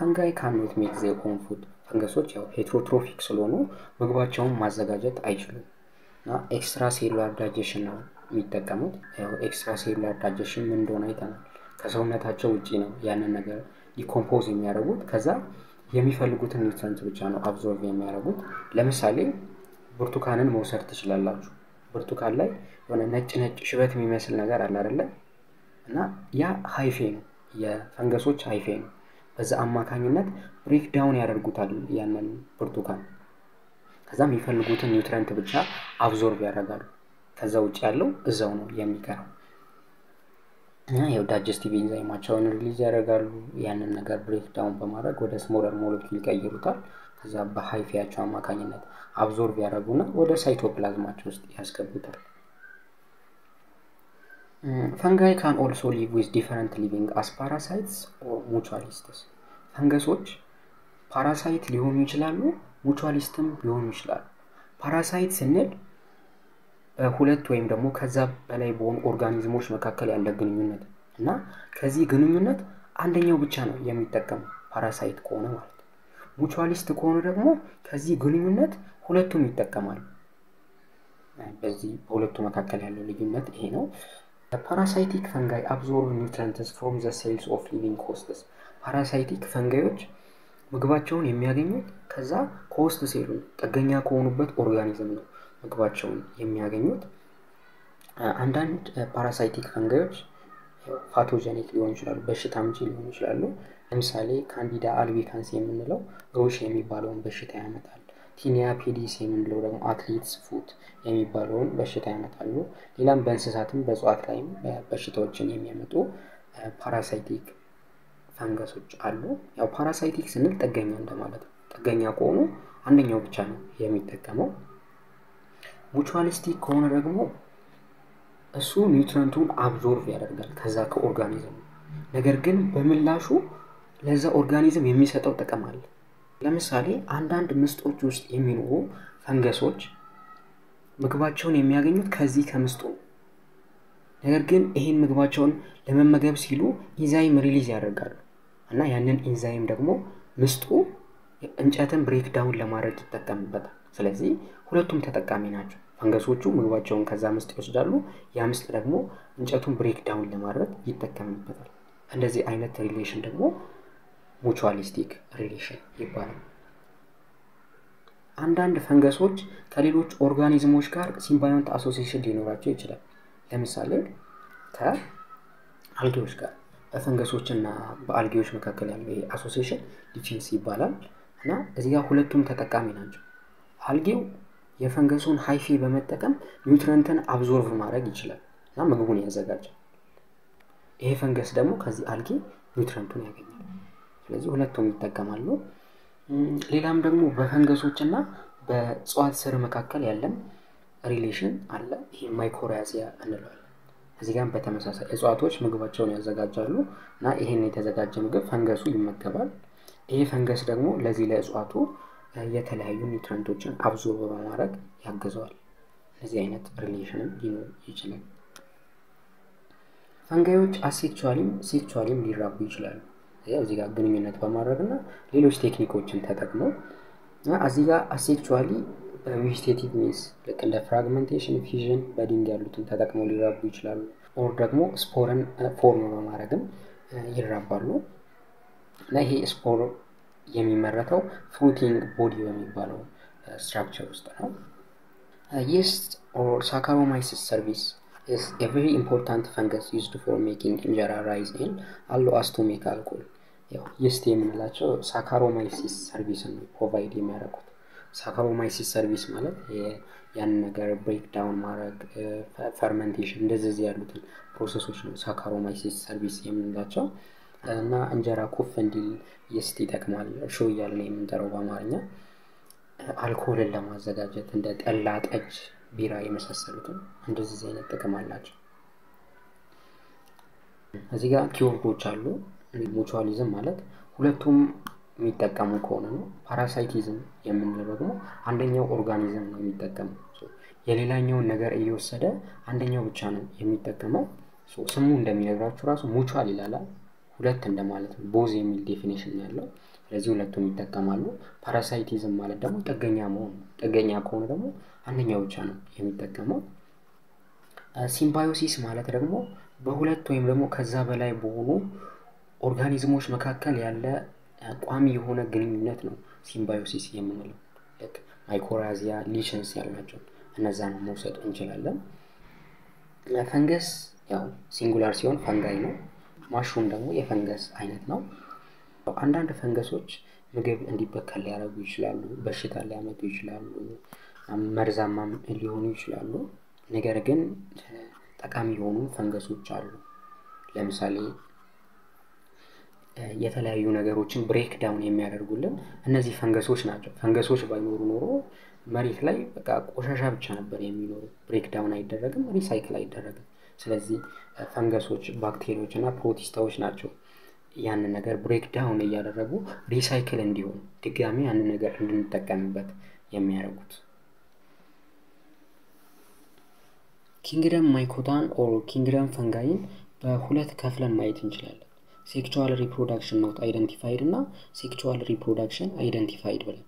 fungi cannot make their own food ፈንገሶች ያው heterotrophic ስለሆኑ ምግባቸውን ማዘጋጀት አይችሉም ና extracellular digestion ነው የሚጠቀሙት ያው extracellular digestion ምን እንደሆነ አይተናል ከሰውነታቸው ውጪ ነው ያን ነገር ዲኮምፖዝ የሚያደርጉት ከዛ የሚፈልጉት ኒውትሪየንት ብቻ ነው አብዞርብ የሚያደርጉት ለምሳሌ ብርቱካንን መውሰድ ትችላላችሁ ብርቱካን ላይ የሆነ ነጭ ሽበት የሚመስል ነገር አለ አይደል እና ያ ሃይፌ ነው የፈንገሶች ሃይፌ ነው በዛ አማካኝነት ብሬክ ዳውን ያደርጉታል ያንን ብርቱካን ከዛ የሚፈልጉት ኒውትሪየንት ብቻ አብዞርብ ያደርጋሉ ከዛ ውጪ ያለው እዛው ነው የሚቀራው ያው ዳይጀስቲቭ ኢንዛይማቸውን ሪሊዝ ያደርጋሉ ያንን ነገር ብሬክ ዳውን በማድረግ ወደ ስሞለር ሞለኪል ይቀይሩታል ከዛ በሃይፊያቸው አማካኝነት አብዞርብ ያደርጉና ወደ ሳይቶፕላዝማቸው ውስጥ ያስገቡታል fungi can also live with different living as parasites or mutualists ፈንገሶች ፓራሳይት ሊሆኑ ይችላሉ ሙቹአሊስትም ሊሆኑ ይችላሉ ፓራሳይት ስንል ሁለት ወይም ደግሞ ከዛ በላይ በሆኑ ኦርጋኒዝሞች መካከል ያለ ግንኙነት እና ከዚህ ግንኙነት አንደኛው ብቻ ነው የሚጠቀም ፓራሳይት ከሆነ ማለት ሙቹአሊስት ከሆነ ደግሞ ከዚህ ግንኙነት ሁለቱም ይጠቀማሉ በዚህ ሁለቱ መካከል ያለው ልዩነት ይሄ ነው ፓራሳይቲክ fungi absorb nutrients from the cells of living hosts ፓራሳይቲክ fungiዎች ምግባቸውን የሚያገኙት ከዛ ኮስት ሴሉ ተገኛ ከሆኑበት ኦርጋኒዝም ነው ምግባቸውን የሚያገኙት አንድ አንድ ፓራሳይቲክ fungiዎች ፓቶጀኒክ ሊሆኑ ይችላሉ በሽታ አምጪ ሊሆኑ ይችላሉ ለምሳሌ ካንዲዳ አልቢካንስ የምንለው ሮሽ የሚባለውን በሽታ ያመጣል ቲኒያ ፒዲስ የምንለው ደግሞ አትሌትስ ፉት የሚባለውን በሽታ ያመጣሉ ሌላም በእንስሳትም በእጽዋት ላይም በሽታዎችን የሚያመጡ ፓራሳይቲክ አንገሶች አሉ ያው ፓራሳይቲክ ስንል ተገኛ እንደማለት ተገኛ ቆሙ አንደኛው ብቻ ነው የሚጠቀመው ሙቹአሊስቲክ ቆሙ ደግሞ እሱ ኒውትሪየንቱን አብዞርብ ያደርጋል ከዛ ከኦርጋኒዝም ነገር ግን በመላሹ ለዛ ኦርጋኒዝም የሚሰጠው ጥቅም አለ ለምሳሌ አንድ ምስጦች ውስጥ የሚኖሩ ፈንገሶች ምግባቸውን የሚያገኙት ከዚህ ከምስጡ ነገር ግን ይሄን ምግባቸውን ለመመገብ ሲሉ ኢንዛይም ሪሊዝ ያደርጋሉ እና ያንን ኢንዛይም ደግሞ ምስጡ እንጨትን ብሬክ ዳውን ለማድረግ ይተጠቀምበታል ስለዚህ ሁለቱም ተጠቃሚ ናቸው ፈንገሶቹ ምግባቸውን ከዛ ምስጥ ይወስዳሉ ያ ምስጥ ደግሞ እንጨቱን ብሬክ ዳውን ለማድረግ ይተጠቀምበታል እንደዚህ አይነት ሪሌሽን ደግሞ ሙቹአሊስቲክ ሪሌሽን ይባላል አንድ ፈንገሶች ከሌሎች ኦርጋኒዝሞች ጋር ሲምባዮንት አሶሲዬሽን ሊኖራቸው ይችላል ለምሳሌ ከአልጌዎች ጋር ፈንገሶችና በአልጌዎች መካከለ ያለው አሶሲዬሽን ዲፊንስ ይባላል እና እዚያ ሁለቱም ተጠቃሚ ናቸው አልጌው የፈንገሱን ሃይፊ በመጠቀም ኒውትሪየንትን አብዞርብ ማድረግ ይችላል እና ምግቡን ያዘጋጃል ይሄ ፈንገስ ደግሞ ከዚህ አልጌ ኒውትሪየንቱን ያገኛል ስለዚህ ሁለቱም ይጠቀማሉ ሌላም ደግሞ በፈንገሶችና በእጽዋት ስር መካከለ ያለም ሪሌሽን አለ ይሄ ማይኮሪያዚያ እንለዋለን እዚህ ጋር በተመሳሳይ እጽዋቶች ምግባቸውን ያዘጋጃሉ እና ይሄን የተዘጋጀ ምግብ ፈንገሱ ይመገባል ይሄ ፈንገስ ደግሞ ለዚህ ለእጽዋቱ የተለያዩ ኒውትሪየንቶችን አብዞርብ በማድረግ ያግዘዋል እዚህ አይነት ሪሌሽንም ሊኖር ይችላል fungiዎች አሴክቹአሊም ሊራቡ ይችላሉ ያው እዚህ ጋር ግንኙነት በማድረግና ሌሎች ቴክኒኮችን ተጠቅመው እዚህ ጋር አሴክቹአሊ በvegetative means like the fragmentation fusion በድንግ ያሉትን ተጠቅመው ሊራቡ ይችላሉ or ደግሞ ስፖርን ፎርም በማድረግም ይራባሉ ለሄ ስፖር የሚመረተው fruiting body የሚባለው structure ውስጥ ነው yeast or saccharomyces cerevisiae is a very important fungus used for making injera rice and allow us to make alcohol ያው yeast የምንላቸው saccharomyces cerevisiae ነው provide የሚያደርጉት ሳካሮማይሲስ ሰርቪስ ማለት ያን ነገር ብሬክ ዳውን ማድረግ ፈርመንቴሽን እንደዚህ ያሉትን ፕሮሰሶች ነው ሳካሮማይሲስ ሰርቪስ የምንላቸው እና እንጀራ ኩፍ እንዲል ይስት ይተከማል ሹ ይያለ የምንጠራው በአማርኛ الكول اللي ما زجاجة تندد اللات أج بيراي مسلسلته عند زينة كمان لاج. هذيك كيوب بوتشالو الموتشاليزم مالك ولتهم ميتكامو كونه باراسايتيزم يمني لبعضه عندنيو أورغانيزم ميتكامو. يليلانيو نجار أيو سدا عندنيو بتشانه يميتكامو. سو سمون دمير غراشورا سو موتشاليلالا ولتهم دمالته بوز يميل definition يالله. لزولتهم يتكاملو باراسايتيزم مالك دمو تجنيا كونه دمو عندنيو بتشانه يميتكامو. سيمبايوسيس مالك دمو በሁለቱም ደግሞ ከዛ በላይ በሆኑ ኦርጋኒዝሞች መካከል ያለ ቋሚ የሆነ ግንኙነት ነው ሲምባዮሲስ የምንለው ለክ ማይኮራዚያ ሊሽንስ ያላቸው እነዛን መውሰድ እንችላለን ለፈንገስ ያው ሲንጉላር ሲሆን ፈንጋይ ነው ማሽሩም ደግሞ የፈንገስ አይነት ነው አንዳንድ ፈንገሶች ምግብ እንዲበከል ያደርጉ ይችላሉ በሽታ ሊያመጡ ይችላሉ መርዛማም ሊሆኑ ይችላሉ ነገር ግን አቃሚ የሆኑ ፈንገሶች አሉ ለምሳሌ የተለያዩ ነገሮችን ብሬክ ዳውን የሚያደርጉልን እነዚህ ፈንገሶች ናቸው ፈንገሶች ባይኖሩ ኖሮ መሬት ላይ በቃ ቆሻሻ ብቻ ነበር የሚኖረው ብሬክ ዳውን አይደረግም ሪሳይክል አይደረግም ስለዚህ ፈንገሶች ባክቴሪያዎችና ፕሮቲስታዎች ናቸው ያን ነገር ብሬክ ዳውን እያደረጉ ሪሳይክል እንዲሆን ድጋሚ ያን ነገር እንድንጠቀምበት የሚያደርጉት Kingdom mycotan or kingdom fungi በሁለት ከፍለን ማየት እንችላለን sexual reproduction not identified እና sexual reproduction identified ብለን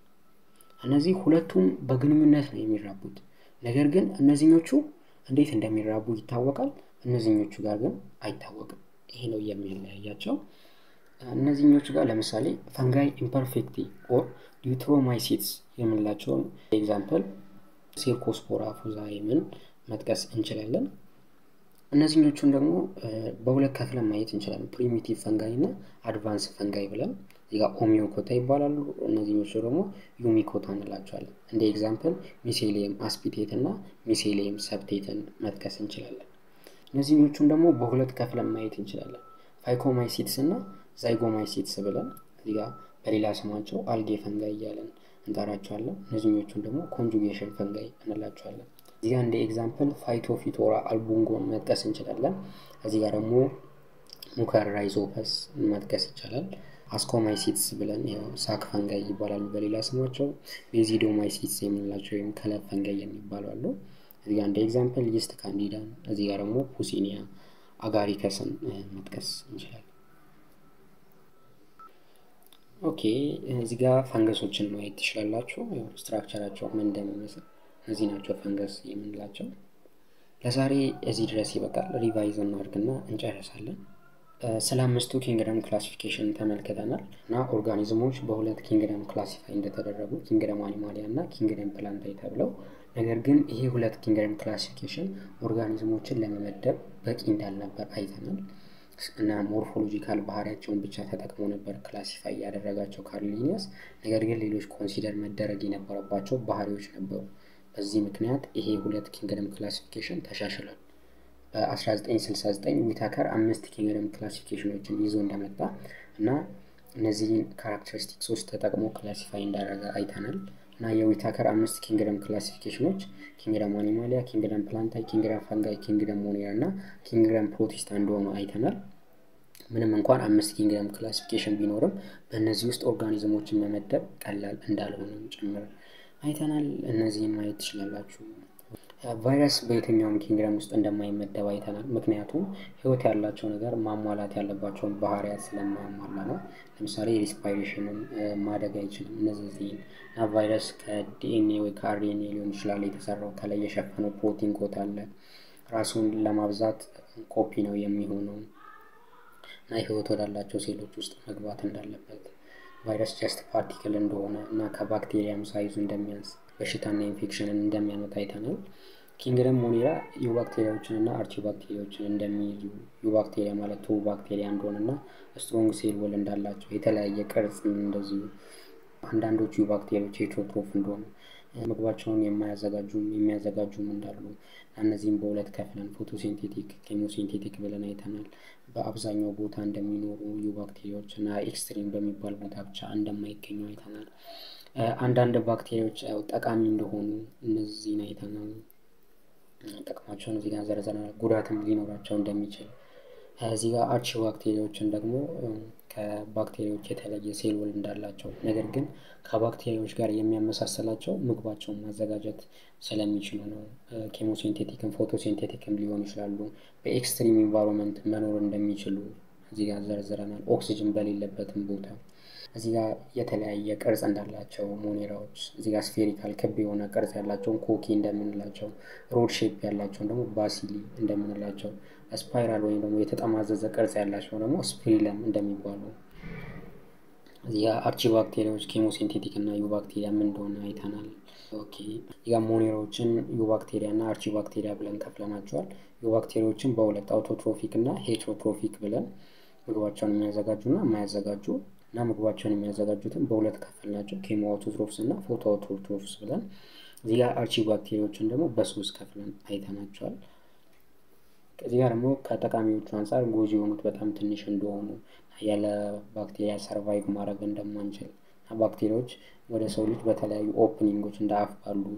እነዚህ ሁለቱም በግንኙነት ነው የሚራቡት ነገር ግን እነዚህኞቹ እንዴት እንደሚራቡ ይታወቃል እነዚህኞቹ ጋር ግን አይታወቅም ይሄ ነው የሚያያቸው እነዚህኞቹ ጋር ለምሳሌ fungi imperfecti or deuteromycetes የምንላቸው ኤግዛምፕል cercospora fusariae ምን መጥቀስ እንችላለን እነዚህኞቹን ደግሞ በሁለት ከፍለን ማየት እንችላለን ፕሪሚቲቭ ፈንጋይ እና አድቫንስ ፈንጋይ ብለን እዚጋ ኦሚዮኮታ ይባላሉ እነዚህኞቹ ደግሞ ዩሚኮታ እንላቸዋለን እንደ ኤግዛምፕል ሚሴሊየም አስፒቴት እና ሚሴሊየም ሰብቴትን መጥቀስ እንችላለን እነዚህኞቹን ደግሞ በሁለት ከፍለን ማየት እንችላለን ፋይኮማይሲትስ እና ዛይጎማይሲትስ ብለን እዚጋ በሌላ ስማቸው አልጌ ፈንጋይ ያለን እንጠራቸዋለን እነዚህኞቹን ደግሞ ኮንጁጌሽን ፈንጋይ እንላቸዋለን እዚህ አንድ ኤግዛምፕል ፋይቶፊቶራ አልቡንጎን መጥቀስ እንችላለን እዚህ ጋር ደግሞ ሙከራይዞፈስ መጥቀስ ይቻላል አስኮማይሲትስ ብለን ያው ሳክ ፈንጋይ ይባላል በሌላ ስማቸው ቤዚዶማይሲትስ የምንላቸው የም ከለ ፈንጋይ የሚባሉ አሉ እዚህ አንድ ኤግዛምፕል ይስት ካንዲዳ እዚህ ጋር ደግሞ ፑሲኒያ አጋሪከስን መጥቀስ እንችላለን ኦኬ እዚህ ጋር ፈንገሶችን ማየት ይችላልላችሁ ያው ስትራክቸራቸው ምን እንደሚመስል እዚህ ናቸው ፈንገስ የምንላቸው ለዛሬ እዚህ ድረስ ይበቃል ሪቫይዝ እናርግና እንጨርሳለን ስለ አምስቱ ኪንግደም ክላሲፊኬሽን ተመልክተናል እና ኦርጋኒዝሞች በሁለት ኪንግደም ክላሲፋይ እንደተደረጉ ኪንግደም አኒማሊያና ኪንግደም ፕላንታይ ተብለው ነገር ግን ይሄ ሁለት ኪንግደም ክላሲፊኬሽን ኦርጋኒዝሞችን ለመመደብ በቂ እንዳልነበር አይተናል እና ሞርፎሎጂካል ባህሪያቸውን ብቻ ተጠቅመው ነበር ክላሲፋይ ያደረጋቸው ካርሊኒየስ ነገር ግን ሌሎች ኮንሲደር መደረግ የነበረባቸው ባህሪዎች ነበሩ በዚህ ምክንያት ይሄ ሁለት ኪንግደም ክላሲፊኬሽን ተሻሽሏል በ1969 ዊታከር አምስት ኪንግደም ክላሲፊኬሽኖችን ይዞ እንደመጣ እና እነዚህ ካራክተሪስቲክስ ውስጥ ተጠቅሞ ክላሲፋይ እንዳደረገ አይተናል እና የዊታከር አምስት ኪንግደም ክላሲፊኬሽኖች ኪንግደም አኒማሊያ ኪንግደም ፕላንታይ ኪንግደም ፈንጋይ ኪንግደም ሞኒያ እና ኪንግደም ፕሮቲስታ እንደሆኑ አይተናል ምንም እንኳን አምስት ኪንግደም ክላሲፊኬሽን ቢኖርም በእነዚህ ውስጥ ኦርጋኒዝሞችን መመደብ ቀላል እንዳልሆነ ጨምረን አይተናል እነዚህን ማየት ይችላልላችሁ ቫይረስ በየትኛውም ኪንግደም ውስጥ እንደማይመደብ አይተናል ምክንያቱም ህይወት ያላቸው ነገር ማሟላት ያለባቸው ባህሪያት ስለማያሟላ ነው ለምሳሌ ሪስፓይሬሽንም ማደግ አይችልም እነዚህ ና ቫይረስ ከዲኤንኤ ወይ ከአርኤንኤ ሊሆን ይችላል የተሰራው ከላይ የሸፈነው ፕሮቲን ኮት አለ ራሱን ለማብዛት ኮፒ ነው የሚሆነው እና ህይወት ያላቸው ሴሎች ውስጥ መግባት እንዳለበት ቫይረስ ጀስት ፓርቲክል እንደሆነ እና ከባክቴሪያም ሳይዙ እንደሚያንስ በሽታና ኢንፌክሽን እንደሚያመጣ አይተናል ኪንግደም ሞኒራ ዩባክቴሪያዎችንና አርቺባክቴሪያዎችን እንደሚይዙ ዩባክቴሪያ ማለት ቱባክቴሪያ እንደሆነና ስትሮንግ ሴል ወል እንዳላቸው የተለያየ ቅርጽ እንደዚህ አንዳንዶቹ ዩባክቴሪያዎች ኤቾትሮፍ እንደሆነ ምግባቸውን የሚያዘጋጁም እንዳሉ እነዚህም በሁለት ከፍለን ፎቶሲንቴቲክ ኬሞሲንቴቲክ ብለን አይተናል በአብዛኛው ቦታ እንደሚኖሩ ዩባክቴሪያዎችና ኤክስትሪም በሚባል ቦታ ብቻ እንደማይገኙ አይተናል አንዳንድ ባክቴሪያዎች ጠቃሚ እንደሆኑ እነዚህ አይተናል ተቀማጭ ነው እዚህ ጋር ዘርዘናል ጉዳትም ሊኖራቸው እንደሚችል እዚህ ጋር አቺ ባክቴሪያዎችን ደግሞ ከባክቴሪያዎች የተለየ ሴል ወል እንዳላቸው ነገር ግን ከባክቴሪያዎች ጋር የሚያመሳሰላቸው ምግባቸውን ማዘጋጀት ስለሚችሉ ነው ኬሞሲንቴቲክም ፎቶሲንቴቲክም ሊሆኑ ይችላሉ በኤክስትሪም ኢንቫይሮንመንት መኖር እንደሚችሉ እዚህ ጋር ዘርዘናል ኦክሲጅን በሌለበትም ቦታ እዚህ ጋር የተለያየ ቅርጽ እንዳላቸው ሞኔራዎች እዚህ ጋር ስፌሪካል ክብ የሆነ ቅርጽ ያላቸው ኮኪ እንደምንላቸው ሮድ ሼፕ ያላቸው ደግሞ ባሲሊ እንደምንላቸው ስፓይራል ወይ ደግሞ የተጠማዘዘ ቅርጽ ያላቸው ደግሞ ስፒሪለም እንደሚባሉ እዚህ ጋር አርቺባክቴሪያዎች ኬሞሲንቴቲክ እና ዩባክቴሪያ ምን እንደሆነ አይተናል ኦኬ ያ ሞኔራዎችን ዩባክቴሪያ እና አርቺባክቴሪያ ብለን ከፍለናቸዋል ዩባክቴሪያዎችን በሁለት አውቶትሮፊክ እና ሄተሮትሮፊክ ብለን ምግባቸውን የሚያዘጋጁና የማያዘጋጁ نام قبضشون می‌زدادیم باولت کافل نجوم که موتوتروفس نه فوتوتروفس بدن زیاد آرچیباکتری‌ها چند دمو بسوز کافلن ایده‌ها نجوم زیادمو کاتاکامیو ترانسار گوجیو متبادم تنشون دوامو یالا باکتریا سروایف مارگندم منچل باکتری‌ها وارد سولیت باتلای اوپنینگو چند داف بالو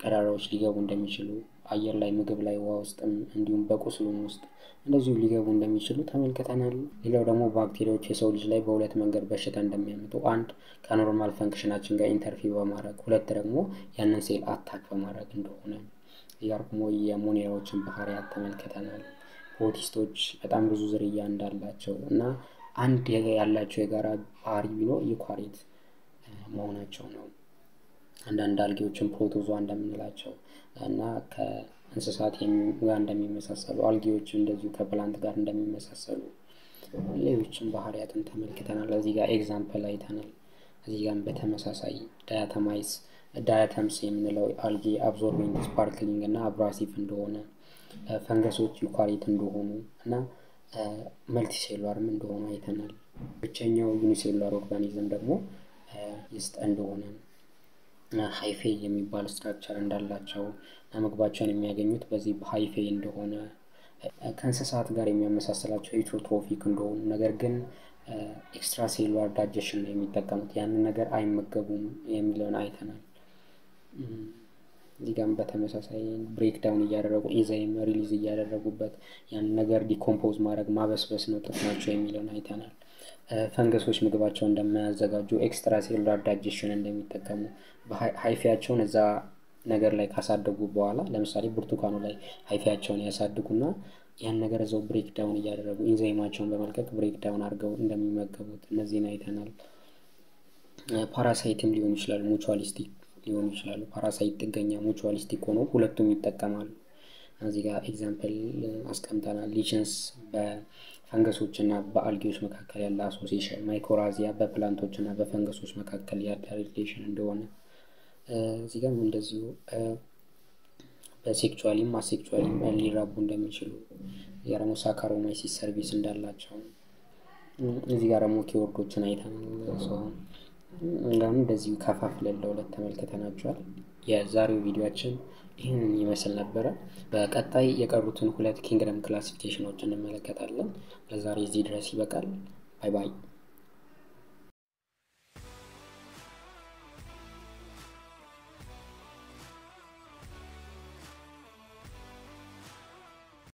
کاراروش لیگا بوده میشلو آیر لاین مقبلای واست اندیم باکوسلو ماست ندازیم لیگا بوده میشلو تامل کتنال ایلودامو باکتری‌ها چه سولیت لای باولت منگر باشتن دمیم تو آنت کانورمال فانکشناتشنگا اینترفیو مارگ خودت درگمو یا نسیل آتاک مارگ اندونه یارمو یا مونیرو چن بخاریات تامل کتنال پوتیستوچ اتام روزریان دارلاشو نه آنت یه یاللاشوی گارا باری بینو یکارید مونه چونو عندن دارگیو چن پروتوزو اندام نلاشو نه که انساساتی میگندمی مساسلو آلگیو چن دزیو که پلانت گندمی مساسلو لیو چن بخاریاتن تامل کتنال لذیگا اگزامپل ایتنال لذیگا بهتر مساسایی دیاتامایس دیاتام سیم نلای آلگی ابزوربینگ سپارکلینگ نه ابراسیف اندونه فنگسوت یکارید اندونه نه ملتی سیلوار من دوام ایتنال بچنیا و یونیسیلوار ارگانیزم درمو یست اندونه نه حیفه یمی بال استراکچر انداللاشو نمک بچنی میگنیت بازی حیفه اندونه کنساسات گاری میامساسلاشو ایتروتروفیک اندون نگرگن اکسترا سیلوار داجشن یمی تکامت یعنی نگر ایم مکبوم یمیلون ایتنال دیگم به تماشاین بریک داونی یاره رو ایزایم ریلیزی یاره رو بباد یعنی نگر دیکمپوز مارگ ما بس نتوانم چه میلون ایتنال فنگسوش میگوارچون دم مازگاجو اکستراسیلولار دایجشن اندمیتکم به هایفیاتچون از نگر لایک حساد دگو بالا لمساری برتوکانو لای هایفیاتچونی حساد دگونا یعنی نگر از او بریک داونی یاره رو ایزایماتچون به مالک بریک داون آرگو اندمی مکبوت نزین ایتنال پاراسایتیم لیونیشلر موچوالیستی لیون میشلالو پاراسایت گنجا موچوالیستی کنو خودتون میتکامال نزیگا اگزامپل اسکم دارن لیشنس به فنگسوش جناب با آلگیوش مکاکلیال لاسوسیش مایکورازیا به پلانتوش جناب به فنگسوش مکاکلیال داریلیشن دوونه زیگا من دزیو به سیکچوالی ما سیکچوالی ملی را بوده میشلو یارمو ساکارومایسی سرویس انداللاشون زیگا رامو کیورکوش جنایتان سوم نعم دزیو کافه لولت تمال کتناب جوال یا زارو ویدیوچن این مثال نبره و کتای یک اروتن خلاه کینگرام کلاسیفیکیشن اون جنبه مال کتالن لزاری زیدرسی بکار بای بای